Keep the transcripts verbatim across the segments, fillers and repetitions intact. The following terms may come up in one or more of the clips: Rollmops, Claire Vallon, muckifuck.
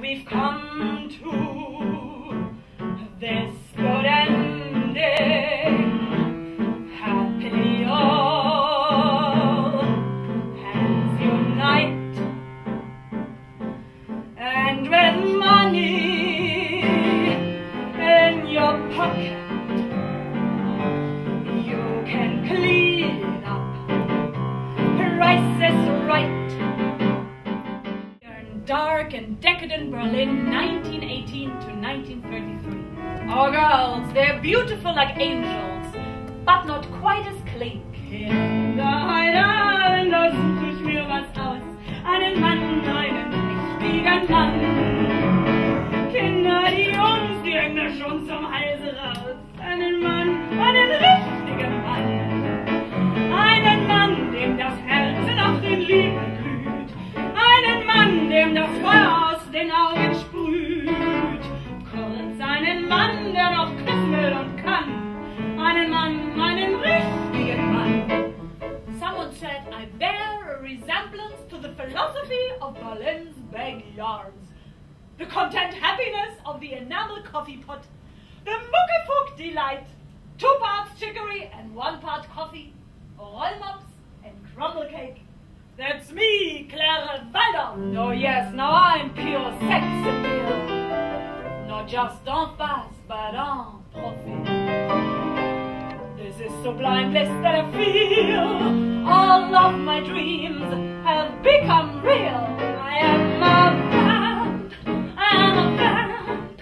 We've come to this good ending, happily all hands unite, and with money in your pocket you can clean up prices right. Dark and decadent Berlin, nineteen eighteen to nineteen thirty-three. Our girls, they're beautiful like angels, but not quite as clean. Kinderheiden, lassen sich mir was aus, einen Mann, einen richtigen Mann. Kinder, die Jungs, die hängen da schon zum Halse raus, einen Mann, einen richtigen Mann. Einen Mann, dem das Herz nach den Lieben glüht, einen Mann, dem das Feuer aus den Augen sprüht. Kurz einen Mann, der noch küssen will und kann. Einen Mann, einen richtigen Mann. Someone said I bear a resemblance to the philosophy of Berlin's backyards. The content happiness of the enamel coffee pot. The muckifuck delight. Two parts chicory and one part coffee. Rollmops and crumble cake. That's me, Claire Vallon. Oh yes, now I'm pure sex appeal. Not just en face, but en profil. This is sublime bliss that I feel. All of my dreams have become real. I am a vamp, I am a vamp.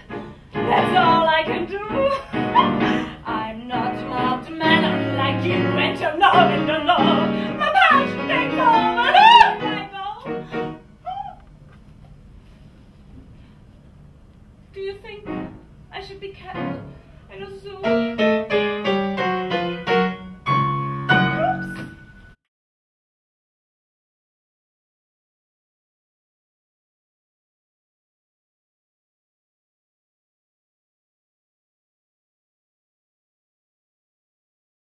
That's all I can do. I'm not mild-mannered like you, and you're not in the law. My passion takes all. Do you think I should be kept in a zoo?